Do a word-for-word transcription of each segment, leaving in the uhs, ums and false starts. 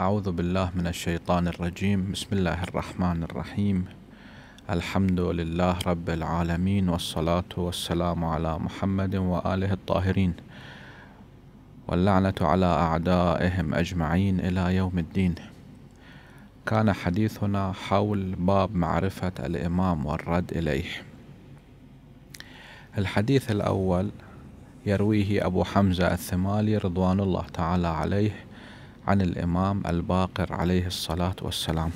أعوذ بالله من الشيطان الرجيم. بسم الله الرحمن الرحيم. الحمد لله رب العالمين، والصلاة والسلام على محمد وآله الطاهرين، واللعنة على أعدائهم أجمعين إلى يوم الدين. كان حديثنا حول باب معرفة الإمام والرد إليه. الحديث الأول يرويه أبو حمزة الثمالي رضوان الله تعالى عليه عن الإمام الباقر عليه الصلاة والسلام.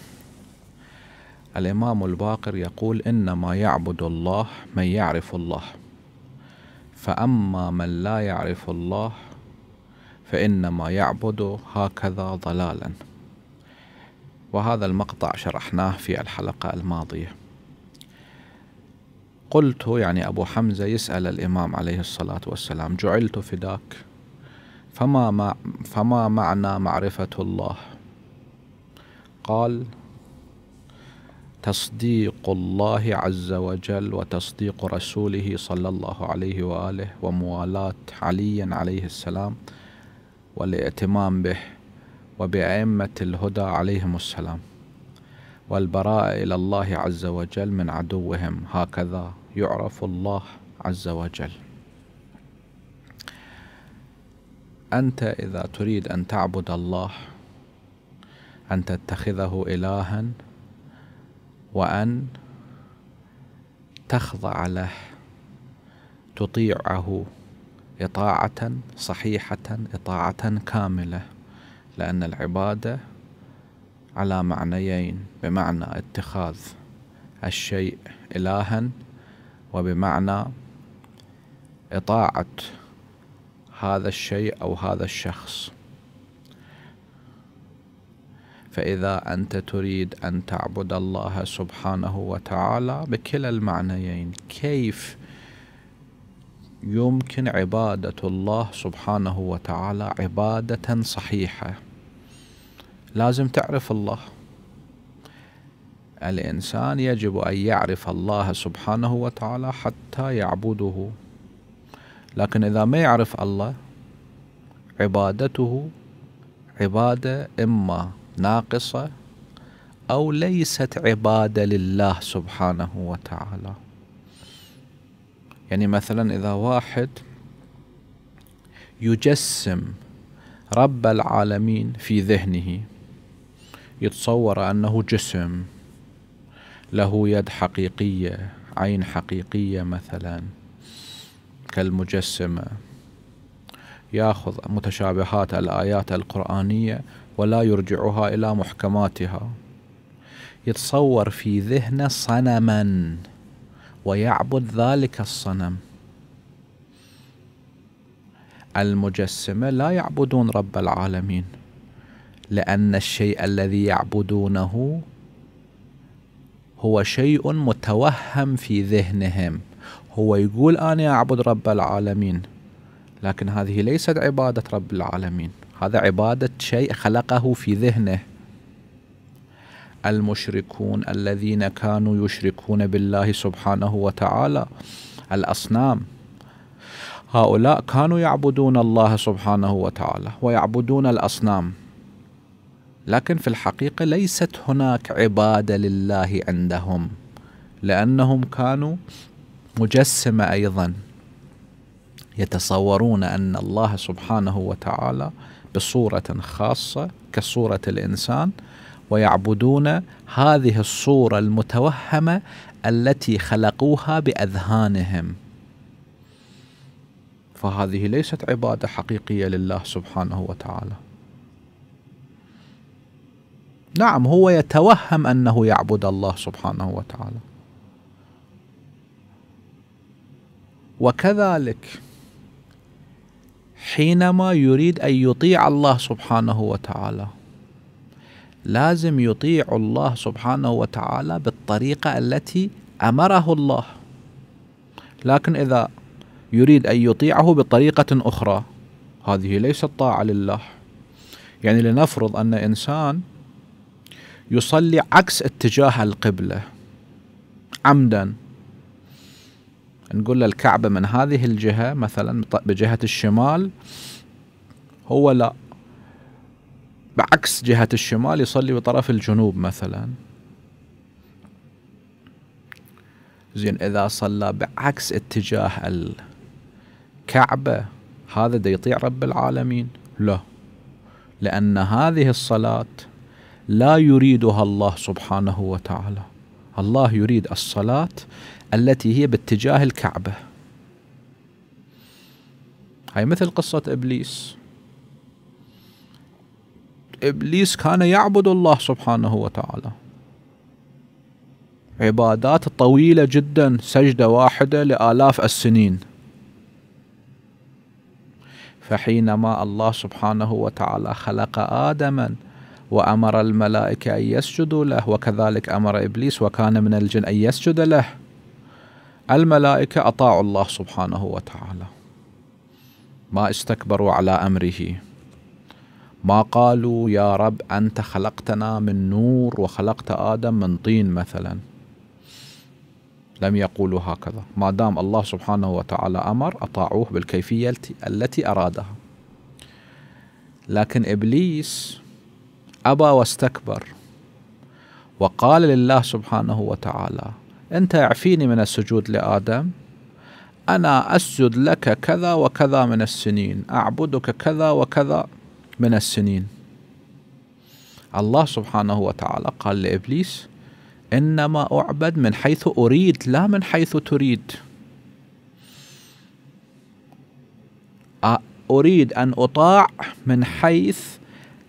الإمام الباقر يقول: إنما يعبد الله من يعرف الله، فأما من لا يعرف الله فإنما يعبد هكذا ضلالا. وهذا المقطع شرحناه في الحلقة الماضية. قلت، يعني أبو حمزة يسأل الإمام عليه الصلاة والسلام: جعلت فداك، فما, مع فما معنى معرفة الله؟ قال: تصديق الله عز وجل وتصديق رسوله صلى الله عليه وآله، وموالاة علي عليه السلام، والاعتمام به، وبأئمة الهدى عليهم السلام، والبراء إلى الله عز وجل من عدوهم، هكذا يعرف الله عز وجل. أنت إذا تريد أن تعبد الله أن تتخذه إلها وأن تخضع له، تطيعه إطاعة صحيحة، إطاعة كاملة، لأن العبادة على معنيين، بمعنى اتخاذ الشيء إلها، وبمعنى إطاعة هذا الشيء أو هذا الشخص. فإذا أنت تريد أن تعبد الله سبحانه وتعالى بكلا المعنيين، كيف يمكن عبادة الله سبحانه وتعالى عبادة صحيحة؟ لازم تعرف الله. الإنسان يجب أن يعرف الله سبحانه وتعالى حتى يعبده، لكن إذا ما يعرف الله عبادته عبادة إما ناقصة أو ليست عبادة لله سبحانه وتعالى. يعني مثلا إذا واحد يجسم رب العالمين في ذهنه، يتصور أنه جسم له يد حقيقية، عين حقيقية مثلا كالمجسمة، يأخذ متشابهات الآيات القرآنية ولا يرجعها إلى محكماتها، يتصور في ذهنه صنما ويعبد ذلك الصنم. المجسمة لا يعبدون رب العالمين، لأن الشيء الذي يعبدونه هو شيء متوهم في ذهنهم. هو يقول أنا أعبد رب العالمين، لكن هذه ليست عبادة رب العالمين، هذا عبادة شيء خلقه في ذهنه. المشركون الذين كانوا يشركون بالله سبحانه وتعالى الأصنام، هؤلاء كانوا يعبدون الله سبحانه وتعالى ويعبدون الأصنام، لكن في الحقيقة ليست هناك عبادة لله عندهم، لأنهم كانوا مجسمة أيضا، يتصورون أن الله سبحانه وتعالى بصورة خاصة كصورة الإنسان، ويعبدون هذه الصورة المتوهمة التي خلقوها بأذهانهم. فهذه ليست عبادة حقيقية لله سبحانه وتعالى. نعم، هو يتوهم أنه يعبد الله سبحانه وتعالى. وكذلك حينما يريد أن يطيع الله سبحانه وتعالى، لازم يطيع الله سبحانه وتعالى بالطريقة التي أمره الله، لكن إذا يريد أن يطيعه بطريقة أخرى هذه ليست طاعة لله. يعني لنفرض أن إنسان يصلي عكس اتجاه القبلة عمدا، نقول له الكعبة من هذه الجهة مثلا بجهة الشمال، هو لا، بعكس جهة الشمال يصلي بطرف الجنوب مثلا. زين إذا صلى بعكس اتجاه الكعبة هذا دا يطيع رب العالمين؟ لا، لأن هذه الصلاة لا يريدها الله سبحانه وتعالى. الله يريد الصلاة التي هي باتجاه الكعبة. هاي مثل قصة إبليس. إبليس كان يعبد الله سبحانه وتعالى عبادات طويلة جدا، سجدة واحدة لآلاف السنين. فحينما الله سبحانه وتعالى خلق آدما وأمر الملائكة أن يسجدوا له، وكذلك أمر إبليس وكان من الجن أن يسجد له، الملائكة أطاعوا الله سبحانه وتعالى، ما استكبروا على أمره، ما قالوا يا رب أنت خلقتنا من نور وخلقت آدم من طين مثلا، لم يقولوا هكذا. ما دام الله سبحانه وتعالى أمر أطاعوه بالكيفية التي أرادها. لكن إبليس أبى واستكبر وقال لله سبحانه وتعالى أنت اعفيني من السجود لآدم، أنا أسجد لك كذا وكذا من السنين، أعبدك كذا وكذا من السنين. الله سبحانه وتعالى قال لإبليس إنما أعبد من حيث أريد لا من حيث تريد، أريد أن أطاع من حيث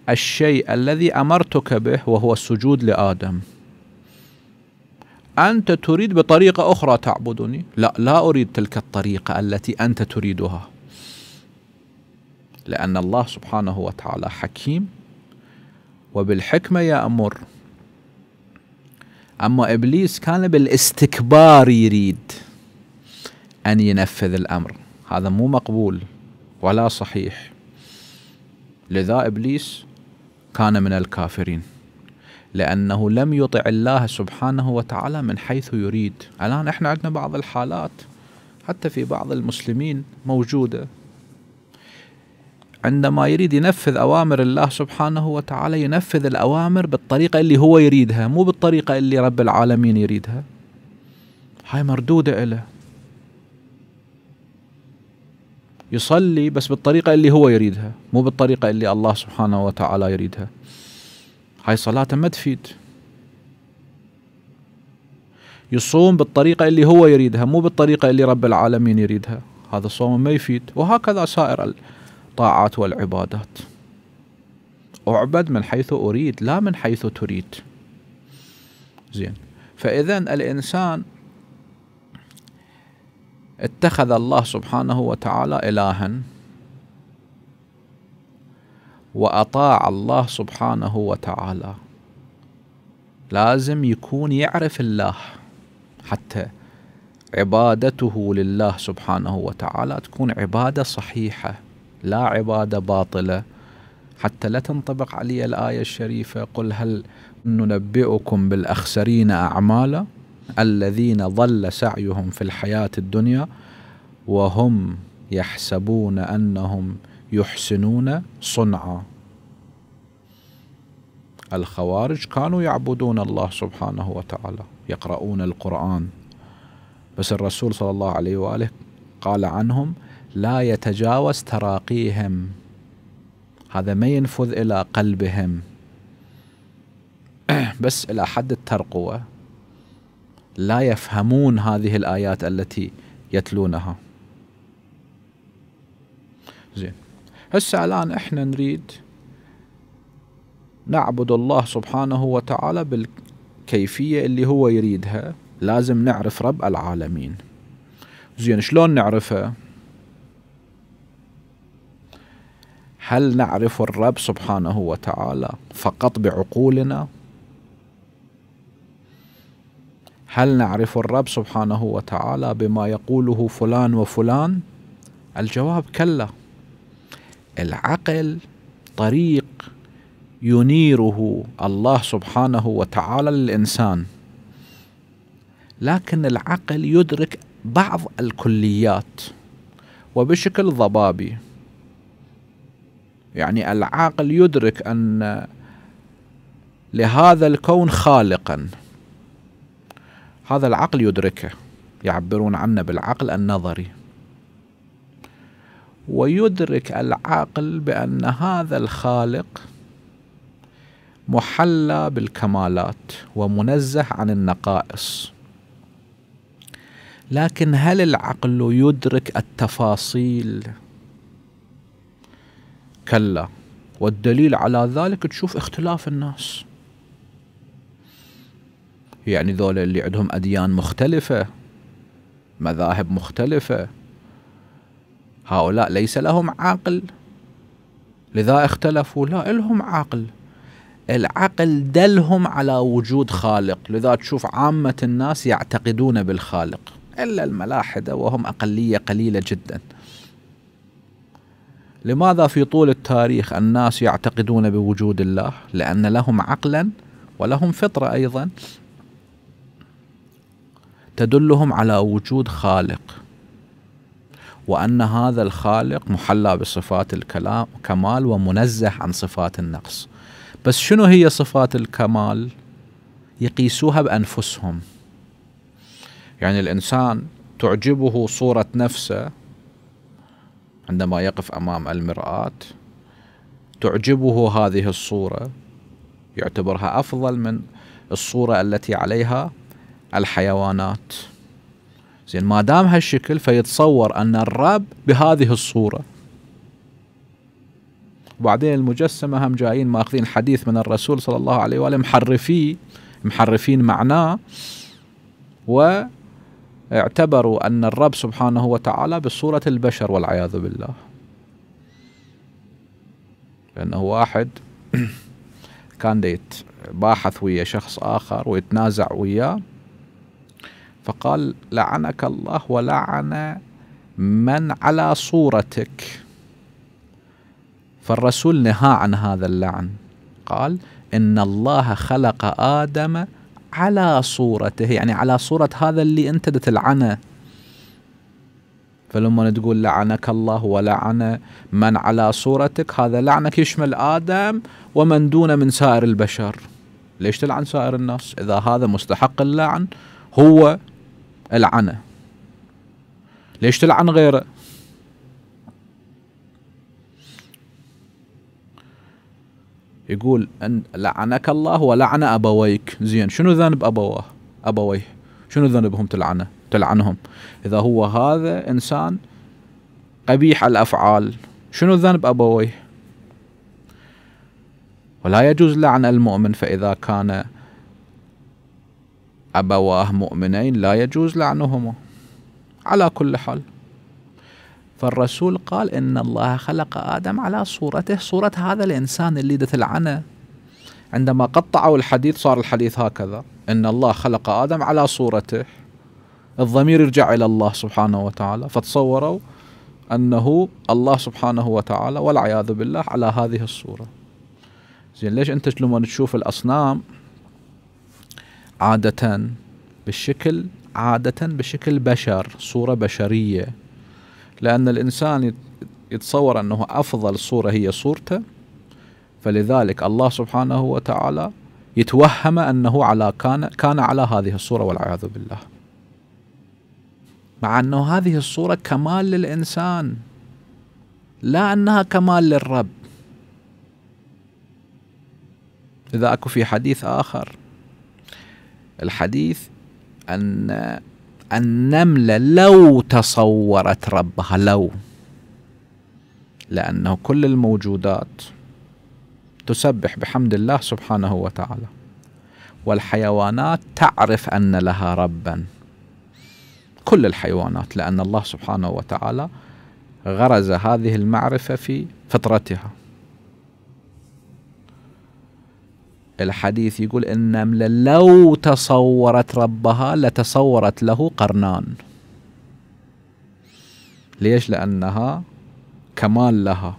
الشيء الذي أمرتك به وهو السجود لآدم، أنت تريد بطريقة أخرى تعبدني، لا لا أريد تلك الطريقة التي أنت تريدها، لأن الله سبحانه وتعالى حكيم وبالحكمة يأمر. أما إبليس كان بالاستكبار يريد أن ينفذ الأمر، هذا مو مقبول ولا صحيح. لذا إبليس كان من الكافرين لأنه لم يطع الله سبحانه وتعالى من حيث يريد. الآن إحنا عندنا بعض الحالات حتى في بعض المسلمين موجودة، عندما يريد ينفذ أوامر الله سبحانه وتعالى ينفذ الأوامر بالطريقة اللي هو يريدها، مو بالطريقة اللي رب العالمين يريدها. هاي مردودة له، يصلي بس بالطريقة اللي هو يريدها مو بالطريقة اللي الله سبحانه وتعالى يريدها. هاي صلاته ما تفيد. يصوم بالطريقة اللي هو يريدها مو بالطريقة اللي رب العالمين يريدها، هذا صوم ما يفيد. وهكذا سائر الطاعات والعبادات، أعبد من حيث أريد لا من حيث تريد. زين، فإذا الإنسان اتخذ الله سبحانه وتعالى إلها وأطاع الله سبحانه وتعالى، لازم يكون يعرف الله حتى عبادته لله سبحانه وتعالى تكون عبادة صحيحة لا عبادة باطلة، حتى لا تنطبق عليه الآية الشريفة قل هل ننبئكم بالأخسرين أعمالا الذين ضل سعيهم في الحياة الدنيا وهم يحسبون أنهم يحسنون صنعا. الخوارج كانوا يعبدون الله سبحانه وتعالى، يقرؤون القرآن، بس الرسول صلى الله عليه وآله قال عنهم لا يتجاوز تراقيهم، هذا ما ينفذ إلى قلبهم بس إلى حد الترقوة، لا يفهمون هذه الآيات التي يتلونها. زين، هسه الآن احنا نريد نعبد الله سبحانه وتعالى بالكيفية اللي هو يريدها، لازم نعرف رب العالمين. زين، شلون نعرفه؟ هل نعرف الرب سبحانه وتعالى فقط بعقولنا؟ هل نعرف الرب سبحانه وتعالى بما يقوله فلان وفلان؟ الجواب كلا. العقل طريق ينيره الله سبحانه وتعالى للإنسان، لكن العقل يدرك بعض الكليات وبشكل ضبابي. يعني العاقل يدرك أن لهذا الكون خالقا، هذا العقل يدركه، يعبرون عنه بالعقل النظري. ويدرك العاقل بأن هذا الخالق محلى بالكمالات ومنزه عن النقائص. لكن هل العقل يدرك التفاصيل؟ كلا. والدليل على ذلك تشوف اختلاف الناس، يعني ذول اللي عندهم أديان مختلفة، مذاهب مختلفة، هؤلاء ليس لهم عقل لذا اختلفوا، لا لهم عقل، العقل دلهم على وجود خالق، لذا تشوف عامة الناس يعتقدون بالخالق إلا الملاحدة وهم أقلية قليلة جدا. لماذا في طول التاريخ الناس يعتقدون بوجود الله؟ لأن لهم عقلا ولهم فطرة أيضا تدلهم على وجود خالق، وأن هذا الخالق محلى بصفات الكمال ومنزه عن صفات النقص. بس شنو هي صفات الكمال؟ يقيسوها بأنفسهم، يعني الإنسان تعجبه صورة نفسه عندما يقف أمام المرآة، تعجبه هذه الصورة، يعتبرها أفضل من الصورة التي عليها الحيوانات. زين، ما دام هالشكل فيتصور أن الرب بهذه الصورة. وبعدين المجسمة هم جايين ماخذين حديث من الرسول صلى الله عليه وآله، محرفيه محرفين معناه، واعتبروا أن الرب سبحانه وتعالى بصورة البشر والعياذ بالله، لأنه واحد كان يتباحث ويا شخص آخر ويتنازع وياه، فقال لعنك الله ولعن من على صورتك، فالرسول نهى عن هذا اللعن، قال إن الله خلق آدم على صورته، يعني على صورة هذا اللي أنت تلعنه. فلما تقول لعنك الله ولعن من على صورتك، هذا لعنك يشمل آدم ومن دونه من سائر البشر. ليش تلعن سائر الناس؟ إذا هذا مستحق اللعن هو العنه، ليش تلعن غيره؟ يقول أن لعنك الله ولعن أبويك. زين، شنو ذنب أبواه؟ أبويه شنو ذنبهم تلعنه؟ تلعنهم. إذا هو هذا إنسان قبيح الأفعال، شنو ذنب أبويه؟ ولا يجوز لعن المؤمن، فإذا كان أبواه مؤمنين لا يجوز لعنهما. على كل حال، فالرسول قال إن الله خلق آدم على صورته، صورة هذا الإنسان اللي دتلعنه. عندما قطعوا الحديث صار الحديث هكذا، إن الله خلق آدم على صورته، الضمير يرجع إلى الله سبحانه وتعالى، فتصوروا أنه الله سبحانه وتعالى والعياذ بالله على هذه الصورة. زين، ليش أنت لما تشوف الأصنام عادة بالشكل عادة بشكل بشر، صورة بشرية، لأن الإنسان يتصور أنه أفضل صورة هي صورته، فلذلك الله سبحانه وتعالى يتوهم أنه على كان كان على هذه الصورة والعياذ بالله، مع أنه هذه الصورة كمال للإنسان لا أنها كمال للرب. إذا أكو في حديث آخر، الحديث أن النملة لو تصورت ربها، لو، لأنه كل الموجودات تسبح بحمد الله سبحانه وتعالى، والحيوانات تعرف أن لها ربا، كل الحيوانات، لأن الله سبحانه وتعالى غرز هذه المعرفة في فطرتها. الحديث يقول النملة لو تصورت ربها لتصورت له قرنان. ليش؟ لأنها كمال لها،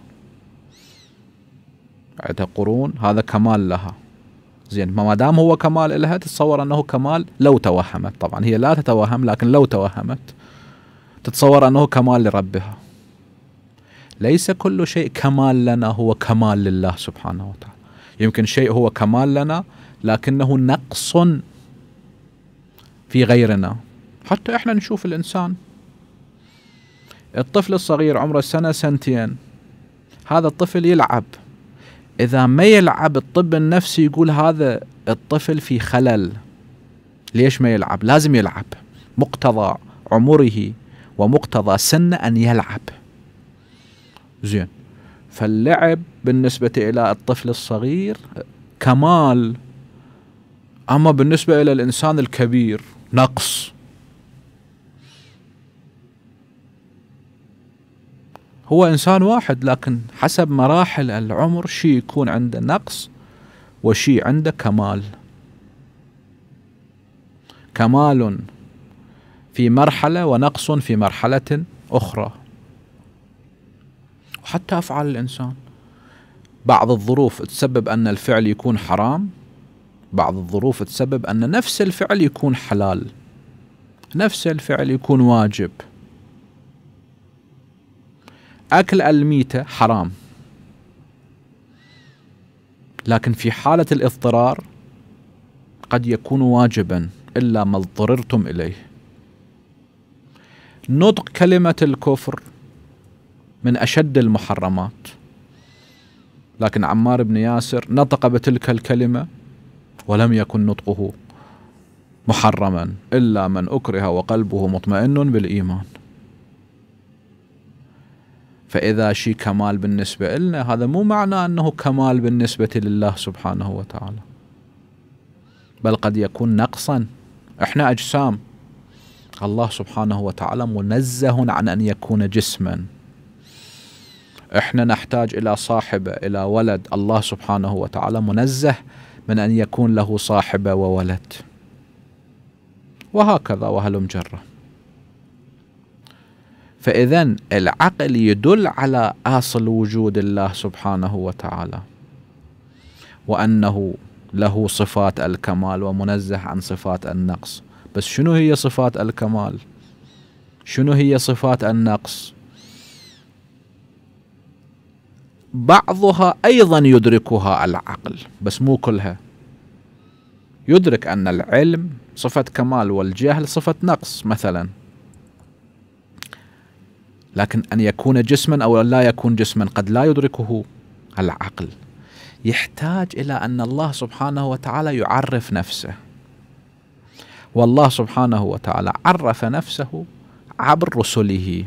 عندها قرون، هذا كمال لها. زين، ما دام هو كمال لها تتصور أنه كمال لو توهمت، طبعا هي لا تتوهم، لكن لو توهمت تتصور أنه كمال لربها. ليس كل شيء كمال لنا هو كمال لله سبحانه وتعالى. يمكن شيء هو كمال لنا لكنه نقص في غيرنا. حتى احنا نشوف الانسان الطفل الصغير عمره سنة سنتين، هذا الطفل يلعب، اذا ما يلعب الطب النفسي يقول هذا الطفل في خلل، ليش ما يلعب؟ لازم يلعب، مقتضى عمره ومقتضى سنه ان يلعب. زين، فاللعب بالنسبه الى الطفل الصغير كمال، اما بالنسبه الى الانسان الكبير نقص. هو انسان واحد لكن حسب مراحل العمر شيء يكون عنده نقص وشيء عنده كمال. كمال في مرحلة ونقص في مرحلة أخرى. وحتى أفعال الإنسان بعض الظروف تسبب أن الفعل يكون حرام، بعض الظروف تسبب أن نفس الفعل يكون حلال، نفس الفعل يكون واجب. أكل الميتة حرام لكن في حالة الاضطرار قد يكون واجبا إلا ما اضطررتم إليه. نطق كلمة الكفر من أشد المحرمات لكن عمار بن ياسر نطق بتلك الكلمة ولم يكن نطقه محرما إلا من أكره وقلبه مطمئن بالإيمان. فإذا شيء كمال بالنسبة لنا هذا مو معنى أنه كمال بالنسبة لله سبحانه وتعالى، بل قد يكون نقصا. إحنا أجسام، الله سبحانه وتعالى منزه عن أن يكون جسما. إحنا نحتاج إلى صاحبة، إلى ولد، الله سبحانه وتعالى منزه من أن يكون له صاحبة وولد، وهكذا وهلم جرا. فإذا العقل يدل على أصل وجود الله سبحانه وتعالى وأنه له صفات الكمال ومنزه عن صفات النقص. بس شنو هي صفات الكمال؟ شنو هي صفات النقص؟ بعضها أيضا يدركها العقل بس مو كلها. يدرك أن العلم صفة كمال والجهل صفة نقص مثلا، لكن أن يكون جسما أو لا يكون جسما قد لا يدركه العقل. يحتاج إلى أن الله سبحانه وتعالى يعرف نفسه، والله سبحانه وتعالى عرف نفسه عبر رسله.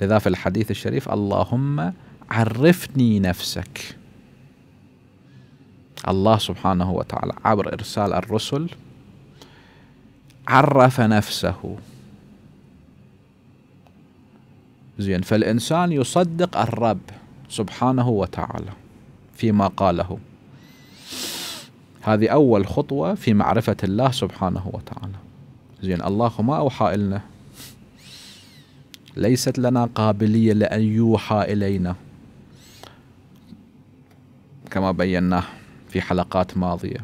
لذا في الحديث الشريف اللهم عرفني نفسك. الله سبحانه وتعالى عبر إرسال الرسل عرف نفسه. زين، فالإنسان يصدق الرب سبحانه وتعالى فيما قاله، هذه أول خطوة في معرفة الله سبحانه وتعالى. زين، الله ما أوحى إلنا، ليست لنا قابلية لأن يوحى إلينا كما بيناه في حلقات ماضية.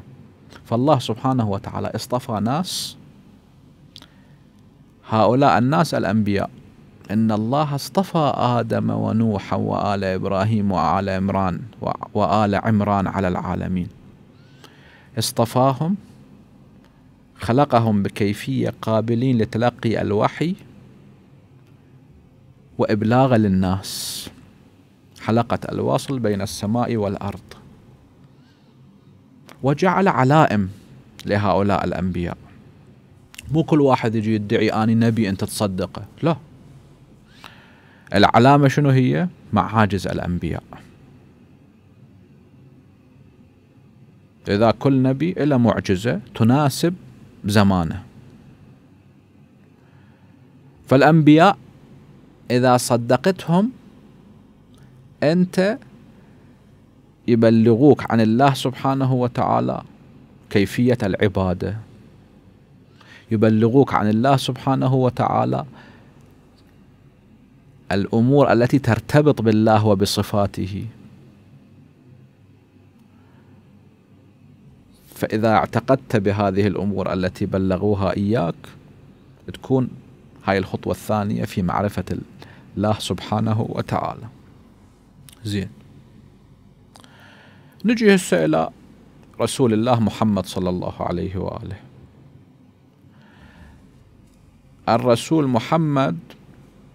فالله سبحانه وتعالى اصطفى ناس، هؤلاء الناس الأنبياء. إن الله اصطفى آدم ونوحا وآل إبراهيم وآل عمران وآل عمران على العالمين. اصطفاهم، خلقهم بكيفية قابلين لتلقي الوحي وإبلاغ للناس، حلقة الواصل بين السماء والأرض، وجعل علائم لهؤلاء الأنبياء. مو كل واحد يجي يدعي أني نبي أنت تصدقه، لا. العلامة شنو هي؟ معاجز الأنبياء. إذا كل نبي له معجزة تناسب زمانه، فالأنبياء إذا صدقتهم أنت يبلغوك عن الله سبحانه وتعالى كيفية العبادة، يبلغوك عن الله سبحانه وتعالى الأمور التي ترتبط بالله وبصفاته. فإذا اعتقدت بهذه الأمور التي بلغوها إياك تكون هاي الخطوة الثانية في معرفة الله سبحانه وتعالى. زين، نجي هسه إلى رسول الله محمد صلى الله عليه وآله. الرسول محمد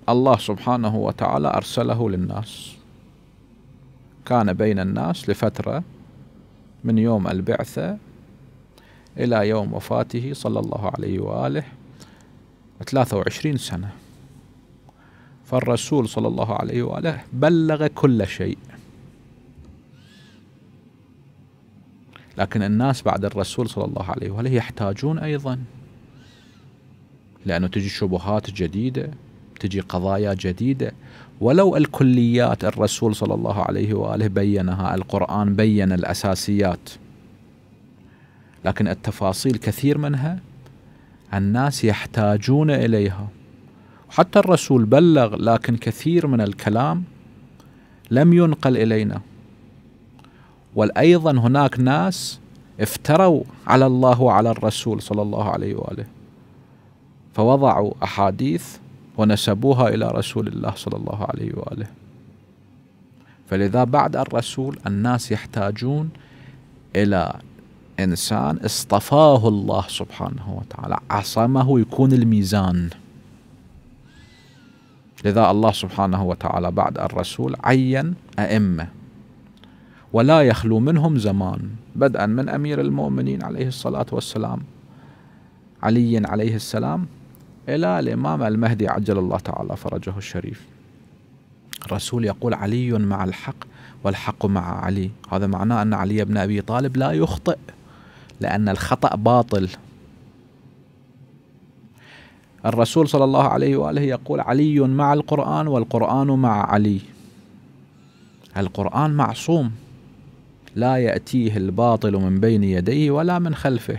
الله سبحانه وتعالى أرسله للناس، كان بين الناس لفترة من يوم البعثة إلى يوم وفاته صلى الله عليه وآله ثلاثة وعشرين سنة. فالرسول صلى الله عليه وآله بلغ كل شيء، لكن الناس بعد الرسول صلى الله عليه وآله يحتاجون أيضا، لأنه تجي شبهات جديدة، تجي قضايا جديدة. ولو الكليات الرسول صلى الله عليه وآله بيّنها، القرآن بيّن الأساسيات، لكن التفاصيل كثير منها الناس يحتاجون إليها. حتى الرسول بلغ، لكن كثير من الكلام لم ينقل إلينا. والأيضا هناك ناس افتروا على الله وعلى الرسول صلى الله عليه وآله، فوضعوا أحاديث ونسبوها إلى رسول الله صلى الله عليه وآله. فلذا بعد الرسول الناس يحتاجون إلى إنسان اصطفاه الله سبحانه وتعالى، عصمه يكون الميزان. لذا الله سبحانه وتعالى بعد الرسول عين أئمة، ولا يخلو منهم زمان، بدءا من أمير المؤمنين عليه الصلاة والسلام علي عليه السلام إلى الإمام المهدي عجل الله تعالى فرجه الشريف. الرسول يقول علي مع الحق والحق مع علي، هذا معناه أن علي بن أبي طالب لا يخطئ، لأن الخطأ باطل. الرسول صلى الله عليه وآله يقول علي مع القرآن والقرآن مع علي. القرآن معصوم، لا يأتيه الباطل من بين يديه ولا من خلفه،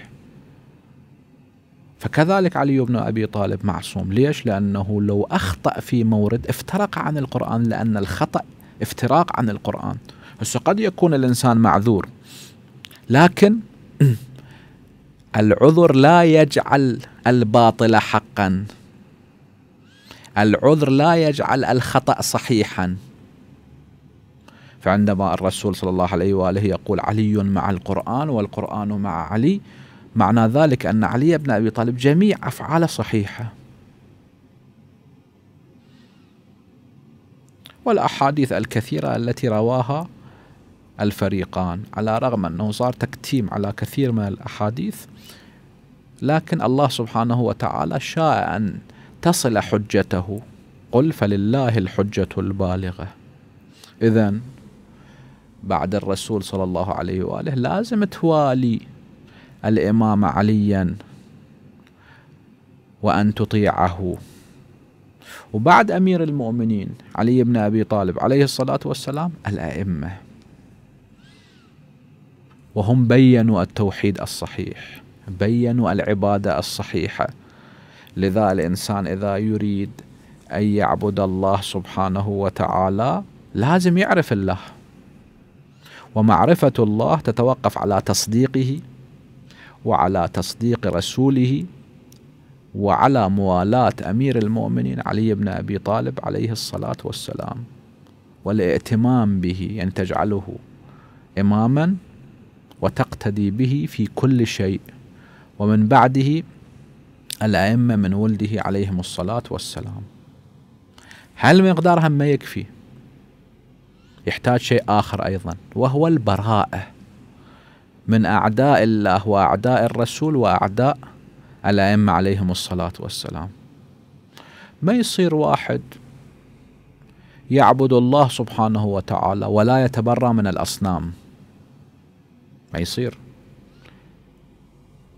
فكذلك علي بن أبي طالب معصوم. ليش؟ لأنه لو أخطأ في مورد افترق عن القرآن، لأن الخطأ افتراق عن القرآن. هسه قد يكون الإنسان معذور، لكن العذر لا يجعل الباطل حقا، العذر لا يجعل الخطأ صحيحا. فعندما الرسول صلى الله عليه وآله يقول علي مع القرآن والقرآن مع علي، معنى ذلك أن علي بن أبي طالب جميع أفعاله صحيحة. والأحاديث الكثيرة التي رواها الفريقان، على رغم أنه صار تكتيم على كثير من الأحاديث، لكن الله سبحانه وتعالى شاء أن تصل حجته، قل فلله الحجة البالغة. إذن بعد الرسول صلى الله عليه وآله لازم توالي الإمام عليا وأن تطيعه، وبعد أمير المؤمنين علي بن أبي طالب عليه الصلاة والسلام الأئمة، وهم بيّنوا التوحيد الصحيح، بيّنوا العبادة الصحيحة. لذا الإنسان إذا يريد أن يعبد الله سبحانه وتعالى لازم يعرف الله، ومعرفة الله تتوقف على تصديقه وعلى تصديق رسوله وعلى موالاة أمير المؤمنين علي بن أبي طالب عليه الصلاة والسلام، والائتمام به، يعني تجعله إماما وتقتدي به في كل شيء. ومن بعده الأئمة من ولده عليهم الصلاة والسلام. هل مقدارها ما يكفي؟ يحتاج شيء آخر أيضا، وهو البراءة من أعداء الله وأعداء الرسول وأعداء الأئمة عليهم الصلاة والسلام. ما يصير واحد يعبد الله سبحانه وتعالى ولا يتبرأ من الأصنام، ما يصير،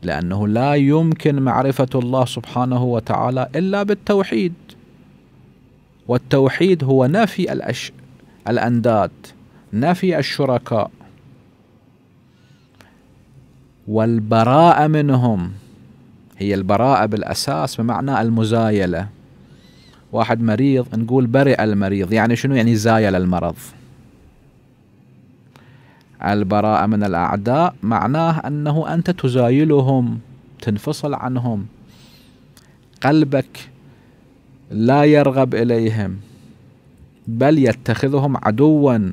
لأنه لا يمكن معرفة الله سبحانه وتعالى إلا بالتوحيد، والتوحيد هو نفي الأش... الأنداد، نفي الشركاء، والبراءة منهم. هي البراءة بالأساس بمعنى المزايلة. واحد مريض نقول برئ المريض، يعني شنو؟ يعني زايل المرض. البراءة من الأعداء معناه أنه أنت تزايلهم، تنفصل عنهم، قلبك لا يرغب إليهم، بل يتخذهم عدوا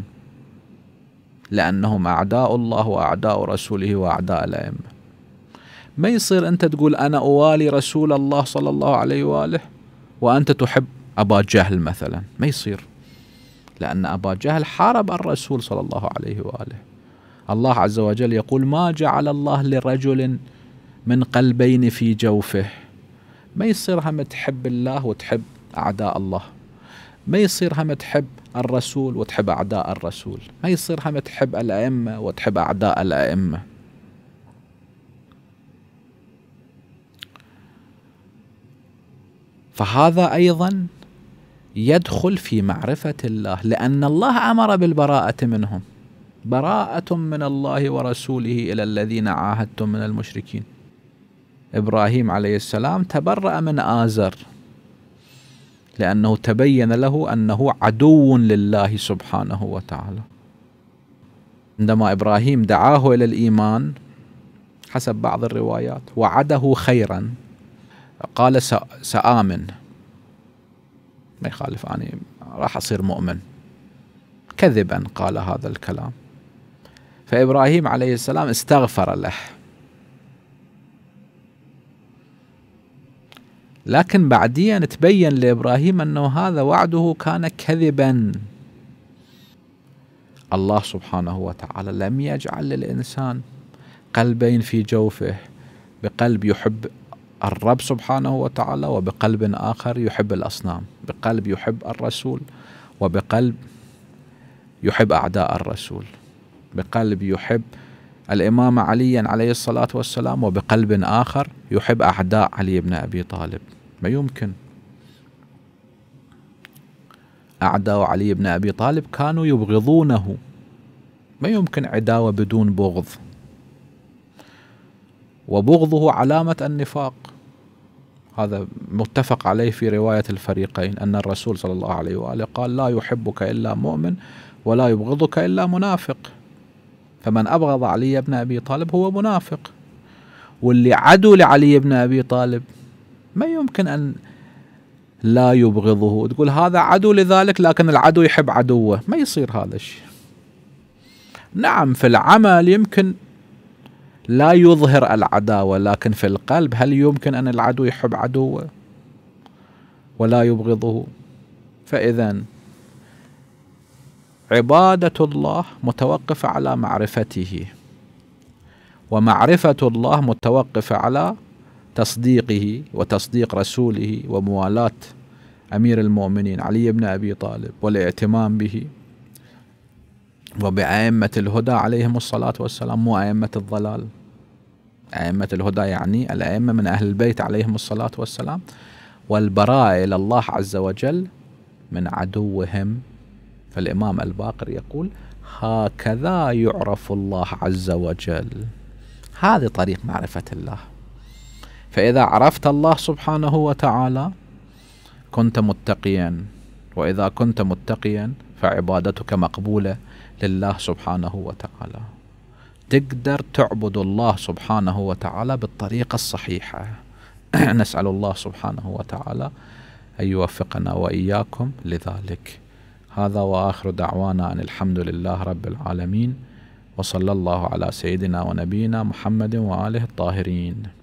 لأنهم أعداء الله وأعداء رسوله وأعداء الأئمة. ما يصير أنت تقول أنا أوالي رسول الله صلى الله عليه وآله وأنت تحب أبا جهل مثلا، ما يصير، لأن أبا جهل حارب الرسول صلى الله عليه وآله. الله عز وجل يقول ما جعل الله لرجل من قلبين في جوفه. ما يصير هم تحب الله وتحب أعداء الله، ما يصير هم تحب الرسول وتحب أعداء الرسول، ما يصير هم تحب الأئمة وتحب أعداء الأئمة. فهذا أيضا يدخل في معرفة الله، لأن الله أمر بالبراءة منهم، براءة من الله ورسوله إلى الذين عاهدتم من المشركين. إبراهيم عليه السلام تبرأ من آزر لأنه تبين له أنه عدو لله سبحانه وتعالى. عندما إبراهيم دعاه إلى الإيمان حسب بعض الروايات وعده خيرا، قال سآمن، ما يخالف أنا راح أصير مؤمن، كذبا قال هذا الكلام. فإبراهيم عليه السلام استغفر له، لكن بعديا تبين لإبراهيم أنه هذا وعده كان كذبا. الله سبحانه وتعالى لم يجعل للإنسان قلبين في جوفه، بقلب يحب الرب سبحانه وتعالى وبقلب آخر يحب الأصنام، بقلب يحب الرسول وبقلب يحب أعداء الرسول، بقلب يحب الإمام علي عليه الصلاة والسلام وبقلب آخر يحب أعداء علي بن أبي طالب. ما يمكن، أعداء علي بن أبي طالب كانوا يبغضونه، ما يمكن عداوة بدون بغض، وبغضه علامة النفاق، هذا متفق عليه في رواية الفريقين أن الرسول صلى الله عليه وآله قال لا يحبك إلا مؤمن ولا يبغضك إلا منافق. فمن أبغض علي بن أبي طالب هو منافق، واللي عدو لعلي بن أبي طالب ما يمكن أن لا يبغضه، تقول هذا عدو لذلك لكن العدو يحب عدوه، ما يصير هذا الشيء. نعم في العمل يمكن لا يظهر العداوة، لكن في القلب هل يمكن أن العدو يحب عدوه ولا يبغضه؟ فإذا عبادة الله متوقفة على معرفته، ومعرفة الله متوقفة على تصديقه وتصديق رسوله وموالاة أمير المؤمنين علي بن أبي طالب والاعتمام به وبأئمة الهدى عليهم الصلاة والسلام، مو أئمة الضلال، أئمة الهدى يعني الأئمة من أهل البيت عليهم الصلاة والسلام، والبراءة إلى الله عز وجل من عدوهم. فالإمام الباقر يقول هكذا يعرف الله عز وجل، هذه طريق معرفة الله. فإذا عرفت الله سبحانه وتعالى كنت متقيا، وإذا كنت متقيا فعبادتك مقبولة لله سبحانه وتعالى. تقدر تعبد الله سبحانه وتعالى بالطريقة الصحيحة. نسأل الله سبحانه وتعالى أن يوفقنا وإياكم لذلك. هذا وآخر دعوانا أن الحمد لله رب العالمين، وصلى الله على سيدنا ونبينا محمد وآله الطاهرين.